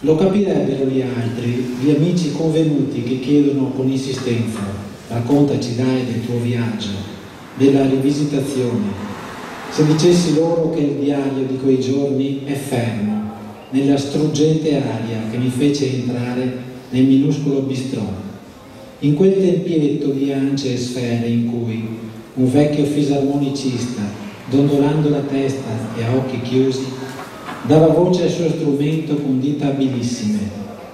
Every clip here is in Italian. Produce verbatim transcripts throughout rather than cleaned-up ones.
Lo capirebbero gli altri, gli amici convenuti che chiedono con insistenza: raccontaci dai del tuo viaggio, della rivisitazione. Se dicessi loro che il diario di quei giorni è fermo nella struggente aria che mi fece entrare nel minuscolo bistrò, in quel tempietto di ance e sfere in cui un vecchio fisarmonicista, dondolando la testa e a occhi chiusi, dava voce al suo strumento con dita abilissime,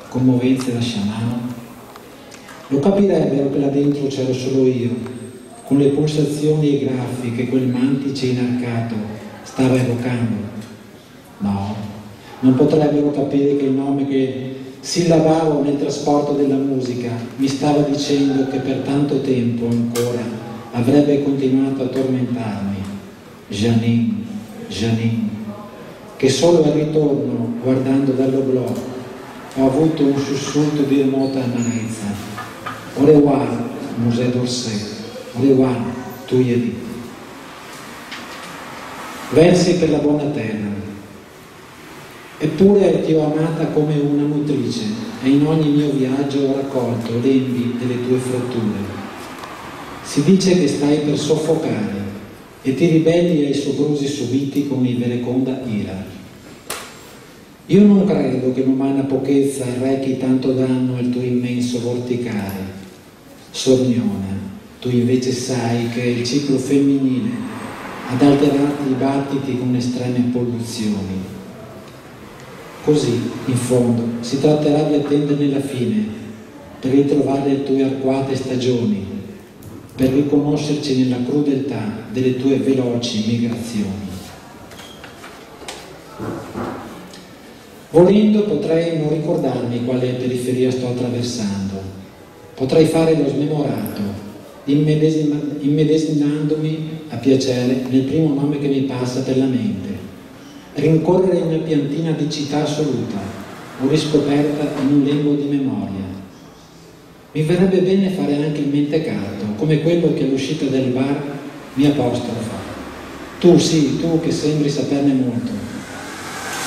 commovenze da sciamano. Lo capirebbero che là dentro c'ero solo io, con le pulsazioni e graffi che quel mantice inarcato stava evocando. No, non potrebbero capire che il nome che sillabavo nel trasporto della musica mi stava dicendo che per tanto tempo ancora avrebbe continuato a tormentarmi. Janine, Janine. Che solo al ritorno, guardando dall'oblò, ho avuto un sussulto di remota amarezza. Au revoir, Museo d'Orsay, au revoir, tu ieri. Versi per la buona terra. Eppure ti ho amata come una nutrice, e in ogni mio viaggio ho raccolto lembi delle tue fratture. Si dice che stai per soffocare, e ti ribelli ai soprusi subiti con invereconda ira. Io non credo che l'umana pochezza arrechi tanto danno al tuo immenso vorticare. Sorniona, tu invece sai che è il ciclo femminile ad alterarti i battiti con estreme polluzioni. Così, in fondo, si tratterà di attenderne la fine, per ritrovare le tue arcuate stagioni, per riconoscerci nella crudeltà delle tue veloci migrazioni. Volendo potrei non ricordarmi quale periferia sto attraversando, potrei fare lo smemorato, immedesinandomi a piacere nel primo nome che mi passa per la mente, rincorrere in una piantina di città assoluta o riscoperta in un lembo di memoria. Mi verrebbe bene fare anche il mentecato, come quello che all'uscita del bar mi apostrofa. Tu sì, tu che sembri saperne molto.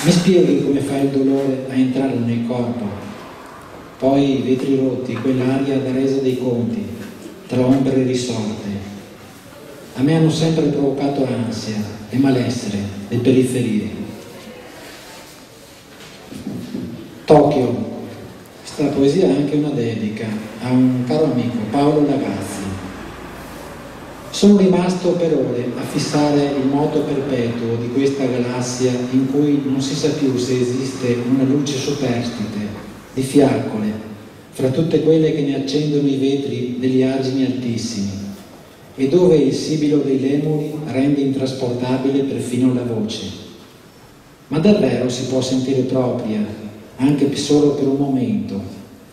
Mi spieghi come fa il dolore a entrare nel corpo. Poi i vetri rotti, quell'aria da resa dei conti, tra ombre risorte. A me hanno sempre provocato ansia e malessere, le periferie. Tokyo. Questa poesia è anche una dedica a un caro amico, Paolo Lagazzi. Sono rimasto per ore a fissare il moto perpetuo di questa galassia in cui non si sa più se esiste una luce superstite, di fiaccole, fra tutte quelle che ne accendono i vetri degli argini altissimi, e dove il sibilo dei lemuri rende intrasportabile perfino la voce. Ma davvero si può sentire propria, anche solo per un momento,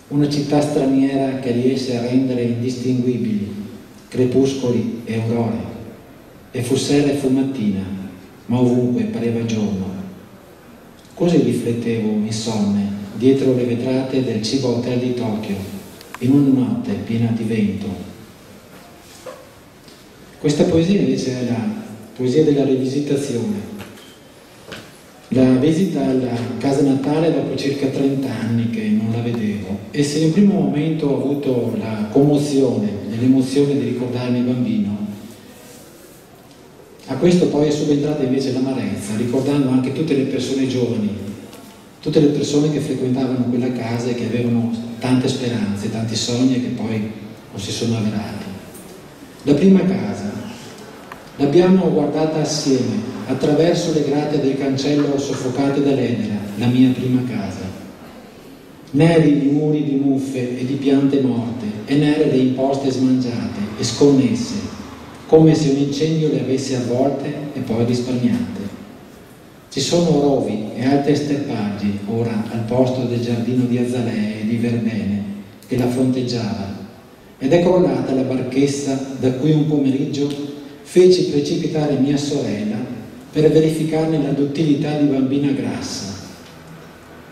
una città straniera che riesce a rendere indistinguibili crepuscoli e aurore? E fu sera e fu mattina, ma ovunque pareva giorno. Così riflettevo insonne dietro le vetrate del cibo hotel di Tokyo, in una notte piena di vento. Questa poesia invece è la poesia della rivisitazione. La visita alla casa natale dopo circa trenta anni che non la vedevo, e se in un primo momento ho avuto la commozione e l'emozione di ricordarmi bambino, a questo poi è subentrata invece l'amarezza, ricordando anche tutte le persone giovani, tutte le persone che frequentavano quella casa e che avevano tante speranze, tanti sogni che poi non si sono avverati. La prima casa l'abbiamo guardata assieme, attraverso le grate del cancello soffocate dall'edera, la mia prima casa. Neri di muri di muffe e di piante morte, e nere le imposte smangiate e sconnesse, come se un incendio le avesse avvolte e poi risparmiate. Ci sono rovi e altri steppaggi, ora al posto del giardino di Azalea e di Verbene, che la fronteggiava, ed è crollata la barchessa da cui un pomeriggio feci precipitare mia sorella per verificarne la duttilità di bambina grassa,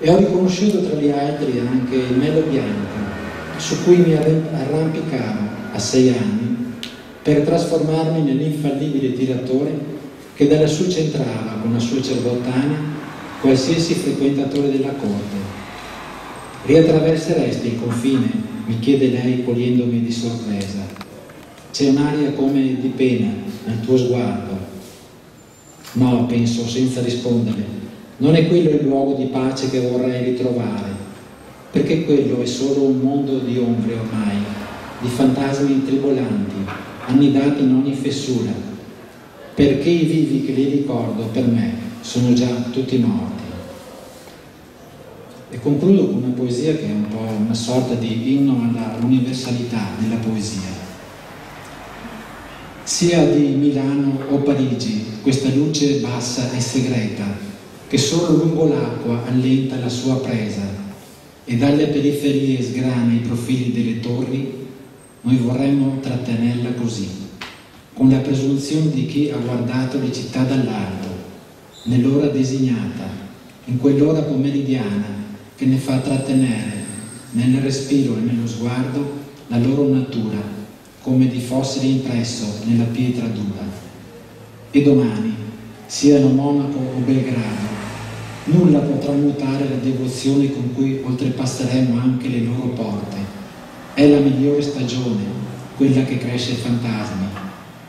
e ho riconosciuto tra gli altri anche il melo bianco su cui mi arrampicavo a sei anni per trasformarmi nell'infallibile tiratore che da lassù centrava con la sua cerbottana qualsiasi frequentatore della corte, Riattraverseresti il confine? Mi chiede lei cogliendomi di sorpresa. C'è un'aria come di pena nel tuo sguardo. No, penso senza rispondere. Non è quello il luogo di pace che vorrei ritrovare, perché quello è solo un mondo di ombre ormai, di fantasmi intribolanti, annidati in ogni fessura, perché i vivi che li ricordo per me sono già tutti morti. E concludo con una poesia che è un po' una sorta di inno all'universalità della poesia. Sia di Milano o Parigi, questa luce bassa e segreta, che solo lungo l'acqua allenta la sua presa, e dalle periferie sgrana i profili delle torri, noi vorremmo trattenerla così, con la presunzione di chi ha guardato le città dall'alto, nell'ora designata, in quell'ora pomeridiana, che ne fa trattenere, nel respiro e nello sguardo, la loro natura, come di fossile impresso nella pietra dura. E domani, siano Monaco o Belgrado, nulla potrà mutare la devozione con cui oltrepasseremo anche le loro porte. È la migliore stagione, quella che cresce fantasmi,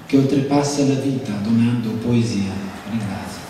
che oltrepassa la vita donando poesia. Ringrazio.